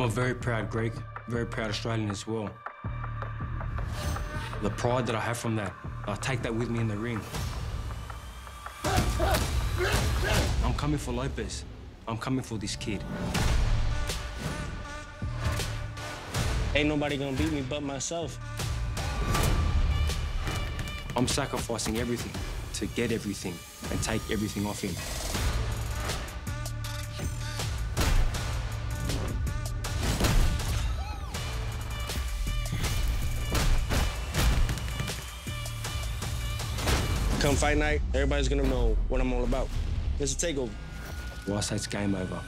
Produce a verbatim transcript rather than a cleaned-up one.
I'm a very proud Greek, very proud Australian as well. The pride that I have from that, I take that with me in the ring. I'm coming for Lopez. I'm coming for this kid. Ain't nobody gonna beat me but myself. I'm sacrificing everything to get everything and take everything off him. Come fight night, everybody's gonna know what I'm all about. It's a takeover. Well, I say it's game over.